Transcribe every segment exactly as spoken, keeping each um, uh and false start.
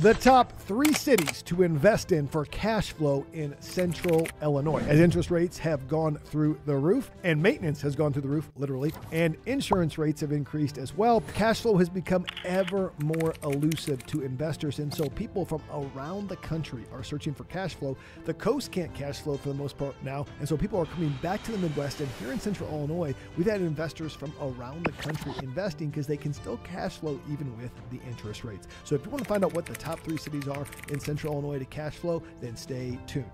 The top three cities to invest in for cash flow in Central Illinois, as interest rates have gone through the roof and maintenance has gone through the roof, literally, and insurance rates have increased as well. Cash flow has become ever more elusive to investors, and so people from around the country are searching for cash flow. The coast can't cash flow for the most part now, and so people are coming back to the Midwest, and here in Central Illinois, we've had investors from around the country investing because they can still cash flow even with the interest rates. So if you want to find out what the top Top three cities are in Central Illinois to cash flow, then stay tuned.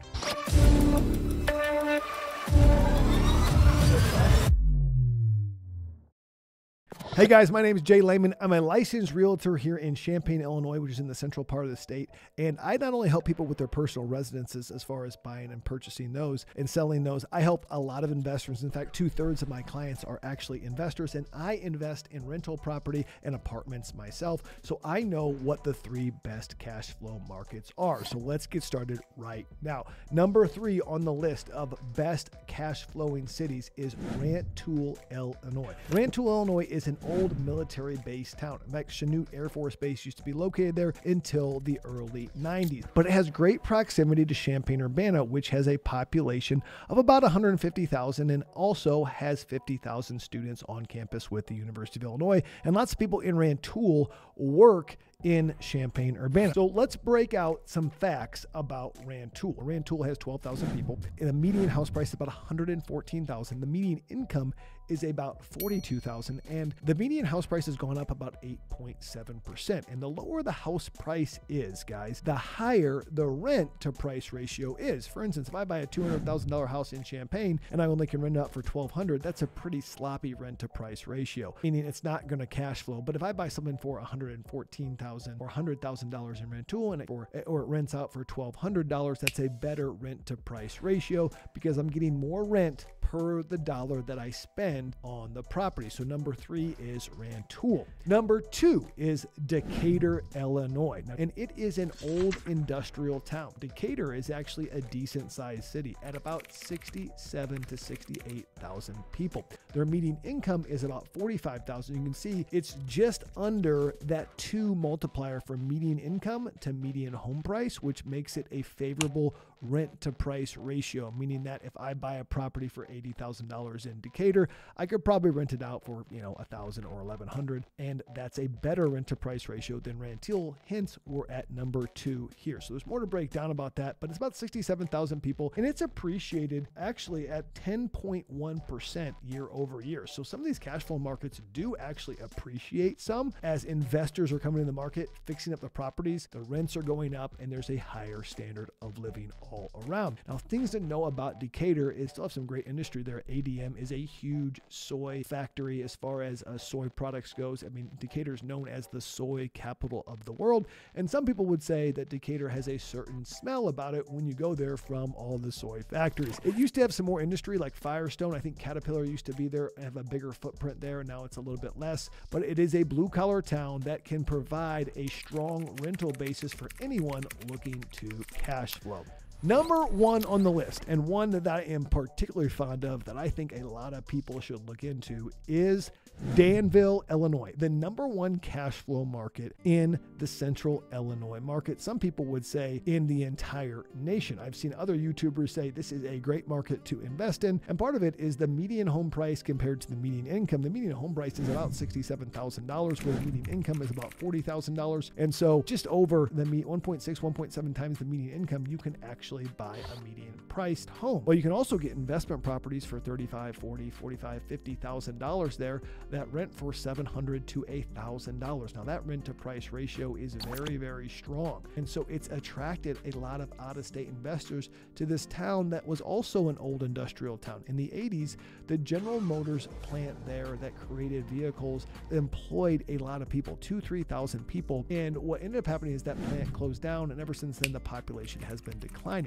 Hey guys, my name is Jay Leman. I'm a licensed realtor here in Champaign, Illinois, which is in the central part of the state. And I not only help people with their personal residences as far as buying and purchasing those and selling those, I help a lot of investors. In fact, two thirds of my clients are actually investors, and I invest in rental property and apartments myself. So I know what the three best cash flow markets are. So let's get started right now. Number three on the list of best cash flowing cities is Rantoul, Illinois. Rantoul, Illinois is an old military base town. In fact, Chanute Air Force Base used to be located there until the early nineties, but it has great proximity to Champaign-Urbana, which has a population of about one hundred fifty thousand and also has fifty thousand students on campus with the University of Illinois. And lots of people in Rantoul work in Champaign-Urbana. So let's break out some facts about Rantoul. Rantoul has twelve thousand people, and the median house price is about one hundred fourteen thousand dollars. The median income is about forty-two thousand dollars, and the median house price has gone up about eight point seven percent. And the lower the house price is, guys, the higher the rent to price ratio is. For instance, if I buy a two hundred thousand dollar house in Champaign and I only can rent it out for twelve hundred dollars, that's a pretty sloppy rent to price ratio, meaning it's not going to cash flow. But if I buy something for one hundred fourteen thousand dollars, or one hundred thousand dollars in Rantoul, and it, or, or it rents out for twelve hundred dollars, that's a better rent to price ratio because I'm getting more rent per the dollar that I spend on the property. So number three is Rantoul. Number two is Decatur, Illinois. Now, and it is an old industrial town. Decatur is actually a decent sized city at about sixty-seven to sixty-eight thousand people. Their median income is about forty-five thousand. You can see it's just under that two multiplier from median income to median home price, which makes it a favorable rent to price ratio, meaning that if I buy a property for eighty thousand dollars in Decatur, I could probably rent it out for, you know, one thousand dollars or eleven hundred dollars, and that's a better rent to price ratio than Rantoul. Hence, we're at number two here. So there's more to break down about that, but it's about sixty-seven thousand people, and it's appreciated actually at ten point one percent year over year. So some of these cash flow markets do actually appreciate some as investors are coming in the market, fixing up the properties, the rents are going up, and there's a higher standard of living all around. Now, things to know about Decatur is still have some great industry there. A D M is a huge soy factory as far as uh, soy products goes. I mean, Decatur is known as the soy capital of the world. And some people would say that Decatur has a certain smell about it when you go there from all the soy factories. It used to have some more industry like Firestone. I think Caterpillar used to be there and have a bigger footprint there. And now it's a little bit less, but it is a blue collar town that can provide a strong rental basis for anyone looking to cash flow. Number one on the list, and one that I am particularly fond of that I think a lot of people should look into, is Danville, Illinois, the number one cash flow market in the Central Illinois market. Some people would say in the entire nation. I've seen other YouTubers say this is a great market to invest in, and part of it is the median home price compared to the median income. The median home price is about sixty-seven thousand dollars, where the median income is about forty thousand dollars, and so just over the one point six, one point seven times the median income, you can actually buy a median priced home. Well, you can also get investment properties for thirty-five, forty, forty-five, fifty thousand dollars there that rent for seven hundred to one thousand dollars. Now that rent to price ratio is very, very strong. And so it's attracted a lot of out of state investors to this town that was also an old industrial town. In the eighties, the General Motors plant there that created vehicles employed a lot of people, two, three thousand people. And what ended up happening is that plant closed down. And ever since then, the population has been declining.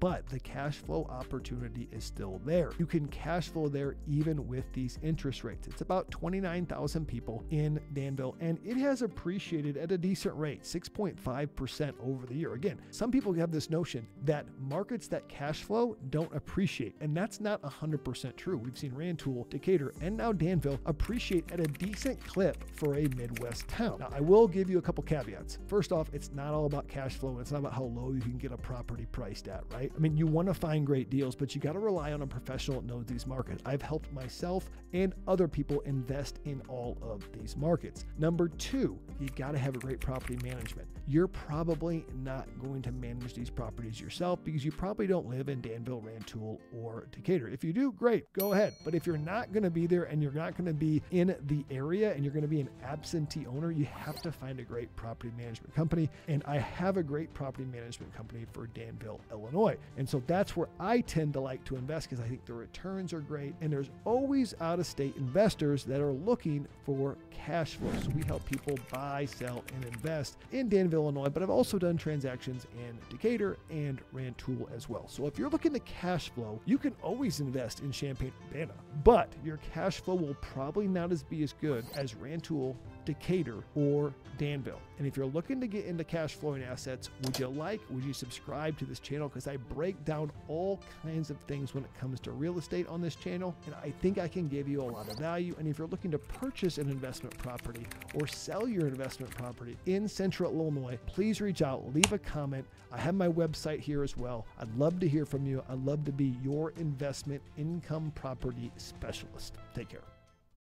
but the cash flow opportunity is still there. You can cash flow there even with these interest rates. It's about twenty-nine thousand people in Danville, and it has appreciated at a decent rate, six point five percent over the year. Again, some people have this notion that markets that cash flow don't appreciate, and that's not one hundred percent true. We've seen Rantoul, Decatur, and now Danville appreciate at a decent clip for a Midwest town. Now, I will give you a couple caveats. First off, it's not all about cash flow. It's not about how low you can get a property priced at, right? I mean, you want to find great deals, but you got to rely on a professional that knows these markets. I've helped myself and other people invest in all of these markets. Number two, you got to have a great property management. You're probably not going to manage these properties yourself because you probably don't live in Danville, Rantoul, or Decatur. If you do, great, go ahead. But if you're not going to be there and you're not going to be in the area and you're going to be an absentee owner, you have to find a great property management company. And I have a great property management company for Danville, Illinois. And so that's where I tend to like to invest because I think the returns are great. And there's always out-of-state investors that are looking for cash flow. So we help people buy, sell, and invest in Danville, Illinois. But I've also done transactions in Decatur and Rantoul as well. So if you're looking to cash flow, you can always invest in Champaign-Urbana, but your cash flow will probably not as be as good as Rantoul, Decatur, or Danville. And if you're looking to get into cash flowing assets, would you like, would you subscribe to this channel? Because I break down all kinds of things when it comes to real estate on this channel, and I think I can give you a lot of value. And if you're looking to purchase an investment property or sell your investment property in Central Illinois, please reach out, leave a comment. I have my website here as well. I'd love to hear from you. I'd love to be your investment income property specialist. Take care.